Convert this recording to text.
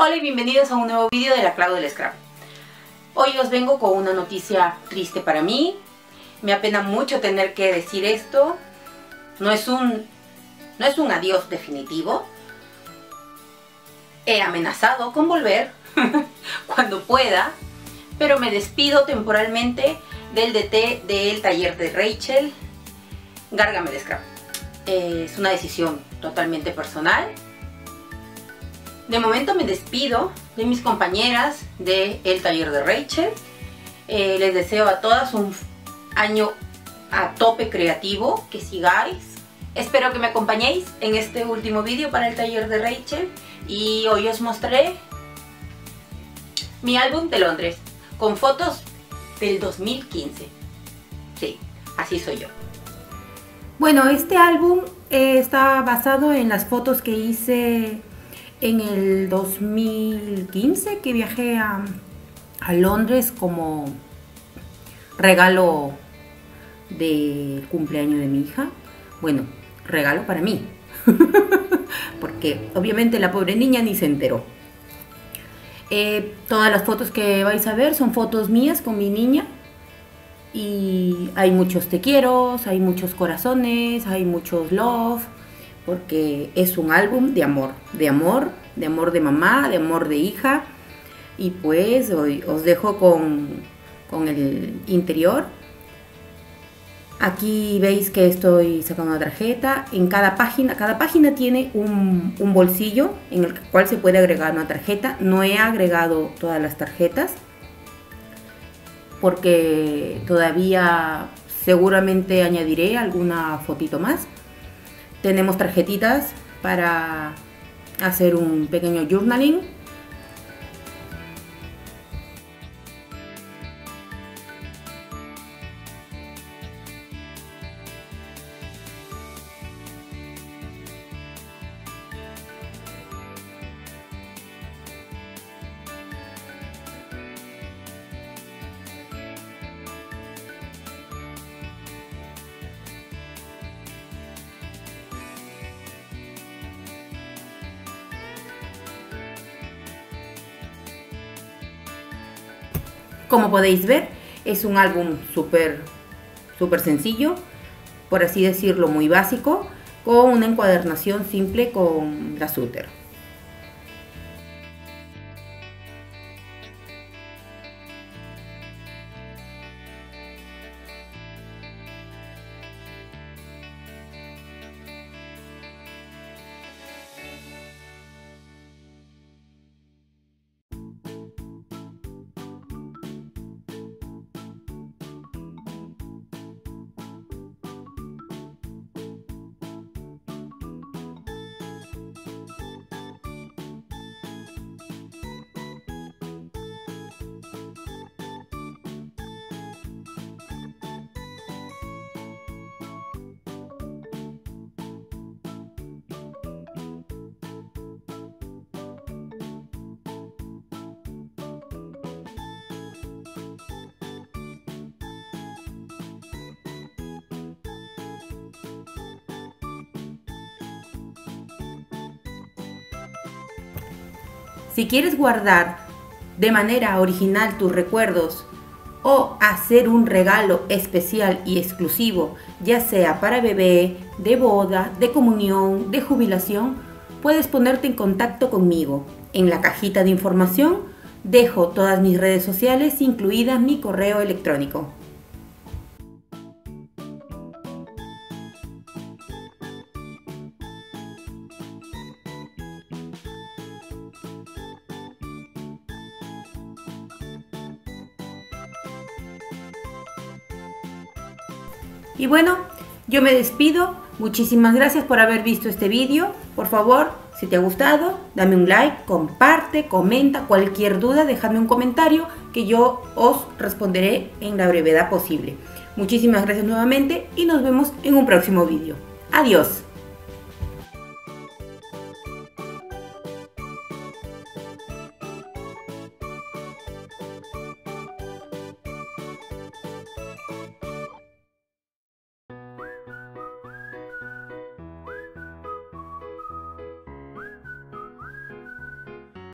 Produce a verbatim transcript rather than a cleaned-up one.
Hola y bienvenidos a un nuevo vídeo de La Clau del Scrap. Hoy os vengo con una noticia triste para mí. Me apena mucho tener que decir esto. No es un, no es un adiós definitivo. He amenazado con volver cuando pueda, pero me despido temporalmente del D T de El Taller de Rachel Gárgamel Scrap. Es una decisión totalmente personal. De momento me despido de mis compañeras de El Taller de Rachel. Eh, les deseo a todas un año a tope creativo, que sigáis. Espero que me acompañéis en este último vídeo para El Taller de Rachel. Y hoy os mostraré mi álbum de Londres, con fotos del dos mil quince. Sí, así soy yo. Bueno, este álbum eh, está basado en las fotos que hice en el dos mil quince, que viajé a, a Londres como regalo de cumpleaños de mi hija. Bueno, regalo para mí, porque obviamente la pobre niña ni se enteró. Eh, todas las fotos que vais a ver son fotos mías con mi niña. Y hay muchos te quiero, hay muchos corazones, hay muchos love. Porque es un álbum de amor, de amor, de amor de mamá, de amor de hija. Y pues hoy os dejo con, con el interior. Aquí veis que estoy sacando una tarjeta. En cada página, cada página tiene un, un bolsillo en el cual se puede agregar una tarjeta. No he agregado todas las tarjetas porque todavía seguramente añadiré alguna fotito más. Tenemos tarjetitas para hacer un pequeño journaling. Como podéis ver, es un álbum súper súper sencillo, por así decirlo, muy básico, con una encuadernación simple con la suéter. Si quieres guardar de manera original tus recuerdos o hacer un regalo especial y exclusivo, ya sea para bebé, de boda, de comunión, de jubilación, puedes ponerte en contacto conmigo. En la cajita de información dejo todas mis redes sociales, incluidas mi correo electrónico. Y bueno, yo me despido. Muchísimas gracias por haber visto este vídeo. Por favor, si te ha gustado, dame un like, comparte, comenta. Cualquier duda, déjame un comentario que yo os responderé en la brevedad posible. Muchísimas gracias nuevamente y nos vemos en un próximo vídeo. Adiós.